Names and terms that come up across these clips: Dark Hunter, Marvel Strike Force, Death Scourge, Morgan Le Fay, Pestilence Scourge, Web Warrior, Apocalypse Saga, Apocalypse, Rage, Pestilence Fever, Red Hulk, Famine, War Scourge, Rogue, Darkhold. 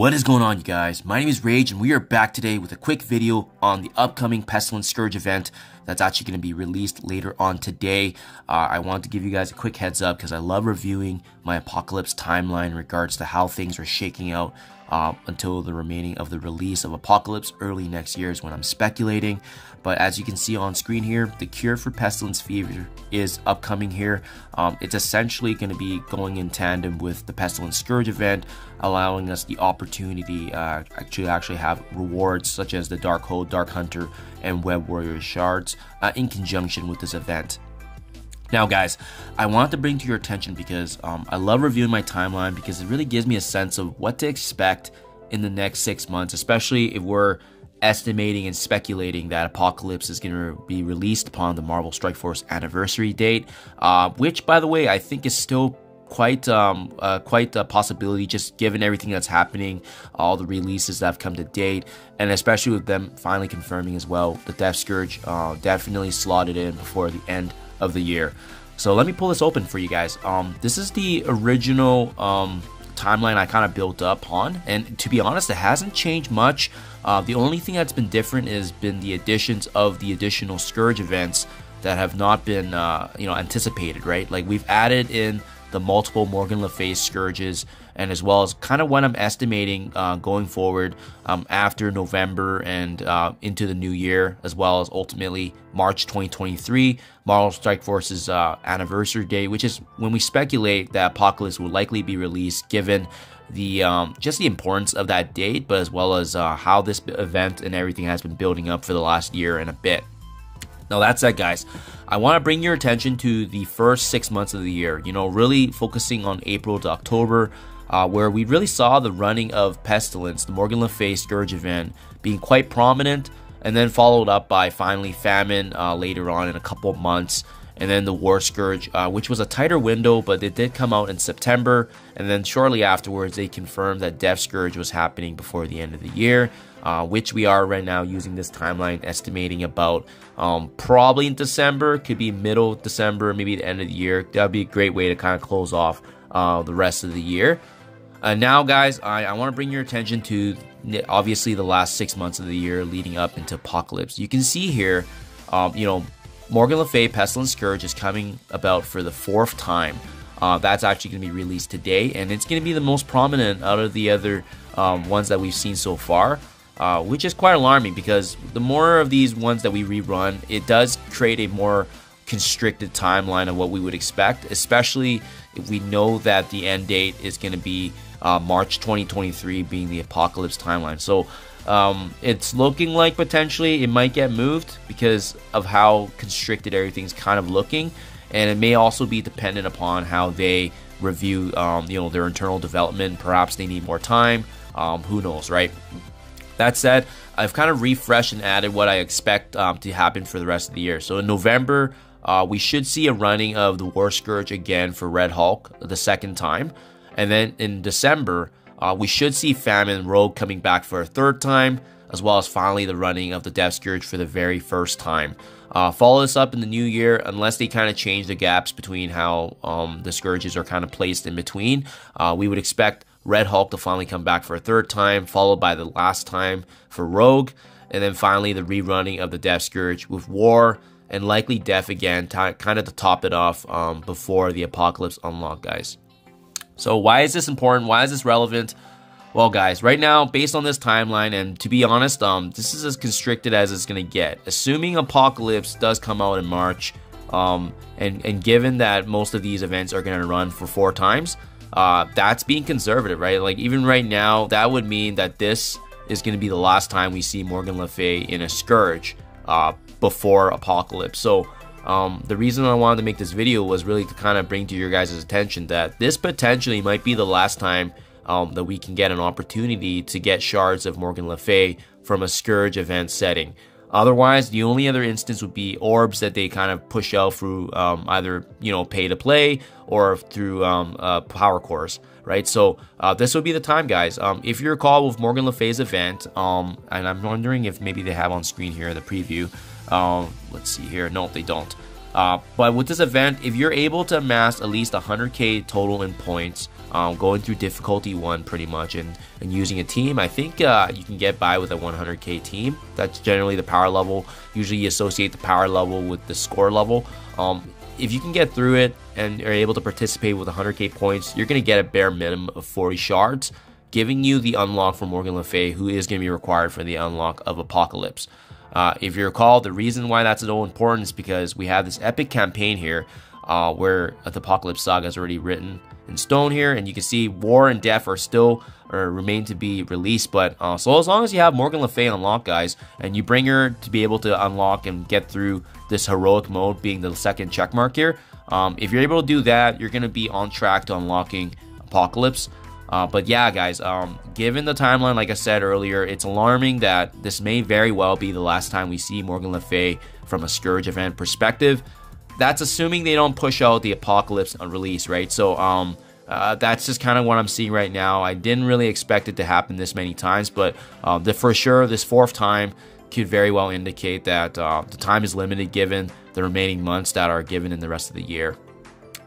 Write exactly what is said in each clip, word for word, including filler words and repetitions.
What is going on, you guys? My name is Rage and we are back today with a quick video on the upcoming Pestilence Scourge event that's actually going to be released later on today. Uh, I wanted to give you guys a quick heads up because I love reviewing my Apocalypse timeline in regards to how things are shaking out um, until the remaining of the release of Apocalypse early next year is when I'm speculating. But as you can see on screen here, the cure for Pestilence Fever is upcoming here. Um, it's essentially going to be going in tandem with the Pestilence Scourge event, allowing us the opportunity uh, to actually have rewards such as the Darkhold, Dark Hunter, and Web Warrior shards uh, in conjunction with this event. Now guys, I wanted to bring to your attention because um, I love reviewing my timeline because it really gives me a sense of what to expect in the next six months, especially if we're estimating and speculating that Apocalypse is going to be released upon the Marvel Strike Force anniversary date, uh, which, by the way, I think is still quite um uh, quite a possibility, just given everything that's happening, all the releases that have come to date, and especially with them finally confirming as well the Death Scourge uh, definitely slotted in before the end of the year. So let me pull this open for you guys. Um, this is the original um, timeline I kind of built up on, and to be honest, it hasn't changed much. Uh, the only thing that's been different is been the additions of the additional Scourge events that have not been uh, you know anticipated, right? Like we've added in the multiple Morgan Le Fay Scourges, and as well as kind of what I'm estimating uh, going forward um, after November and uh, into the new year, as well as ultimately March twenty twenty-three, Marvel Strike Force's uh, anniversary day, which is when we speculate that Apocalypse will likely be released, given the um, just the importance of that date, but as well as uh, how this event and everything has been building up for the last year and a bit. Now that's that, guys. I want to bring your attention to the first six months of the year, you know, really focusing on April to October, uh, where we really saw the running of Pestilence, the Morgan Le Fay Scourge event, being quite prominent, and then followed up by finally Famine uh, later on in a couple of months, and then the War Scourge, uh, which was a tighter window, but it did come out in September, and then shortly afterwards, they confirmed that Death Scourge was happening before the end of the year. Uh, which we are right now using this timeline, estimating about um, probably in December, could be middle of December, maybe the end of the year. That would be a great way to kind of close off uh, the rest of the year. Uh, now, guys, I, I want to bring your attention to obviously the last six months of the year leading up into Apocalypse. You can see here, um, you know, Morgan Le Fay Pestilence Scourge is coming about for the fourth time. Uh, that's actually going to be released today, and it's going to be the most prominent out of the other um, ones that we've seen so far. Uh, which is quite alarming because the more of these ones that we rerun, it does create a more constricted timeline of what we would expect, especially if we know that the end date is going to be uh, March twenty twenty-three being the Apocalypse timeline. So um, it's looking like potentially it might get moved because of how constricted everything's kind of looking, and it may also be dependent upon how they review um, you know, their internal development. Perhaps they need more time, um, who knows, right? That said, I've kind of refreshed and added what I expect um, to happen for the rest of the year. So in November, uh, we should see a running of the War Scourge again for Red Hulk the second time. And then in December, uh, we should see Famine Rogue coming back for a third time, as well as finally the running of the Death Scourge for the very first time. Uh, follow this up in the new year, unless they kind of change the gaps between how um, the Scourges are kind of placed in between. Uh, we would expect Red Hulk to finally come back for a third time, followed by the last time for Rogue, and then finally the rerunning of the Death Scourge with War and likely Death again, kind of to top it off um, before the Apocalypse unlock, guys. So why is this important? Why is this relevant? Well, guys, right now, based on this timeline, and to be honest, um, this is as constricted as it's going to get. Assuming Apocalypse does come out in March, um, and, and given that most of these events are going to run for four times, Uh, that's being conservative, right? Like even right now, that would mean that this is going to be the last time we see Morgan Le Fay in a Scourge uh, before Apocalypse. So um, the reason I wanted to make this video was really to kind of bring to your guys' attention that this potentially might be the last time um, that we can get an opportunity to get shards of Morgan Le Fay from a Scourge event setting. Otherwise, the only other instance would be orbs that they kind of push out through um, either, you know, pay to play or through um, uh, power cores, right? So uh, this would be the time, guys. Um, if you recall with Morgan Le Fay's event, um, and I'm wondering if maybe they have on screen here the preview. Um, let's see here. No, they don't. Uh, but with this event, if you're able to amass at least one hundred K total in points, um, going through difficulty one pretty much, and, and using a team. I think uh, you can get by with a one hundred K team. That's generally the power level. Usually you associate the power level with the score level. Um, if you can get through it and are able to participate with one hundred K points, you're going to get a bare minimum of forty shards, giving you the unlock for Morgan Le Fay, who is going to be required for the unlock of Apocalypse. Uh, if you recall, the reason why that's so important is because we have this epic campaign here uh, where the Apocalypse Saga is already written in stone here, and you can see War and Death are still or remain to be released, but uh, so as long as you have Morgan Le Fay unlocked, guys, and you bring her to be able to unlock and get through this heroic mode being the second checkmark here, um, if you're able to do that, you're going to be on track to unlocking Apocalypse. Uh, but yeah, guys, um, given the timeline, like I said earlier, it's alarming that this may very well be the last time we see Morgan Le Fay from a Scourge event perspective. That's assuming they don't push out the Apocalypse release, right? So um, uh, that's just kind of what I'm seeing right now. I didn't really expect it to happen this many times, but um, the, for sure, this fourth time could very well indicate that uh, the time is limited given the remaining months that are given in the rest of the year.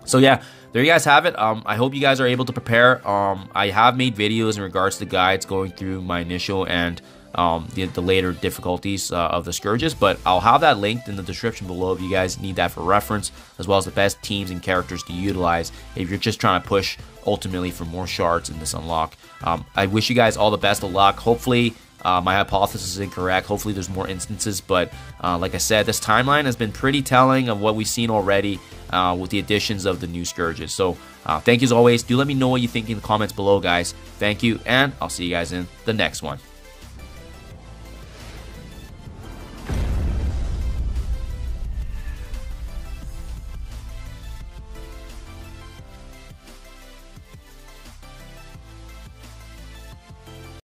So yeah, there you guys have it. Um, I hope you guys are able to prepare. Um, I have made videos in regards to guides going through my initial and um, the, the later difficulties uh, of the Scourges, but I'll have that linked in the description below if you guys need that for reference, as well as the best teams and characters to utilize if you're just trying to push ultimately for more shards in this unlock. Um, I wish you guys all the best of luck. Hopefully, Uh, my hypothesis is incorrect. Hopefully there's more instances, but uh, like I said, this timeline has been pretty telling of what we've seen already uh, with the additions of the new Scourges. So uh, thank you as always. Do let me know what you think in the comments below, guys. Thank you, and I'll see you guys in the next one.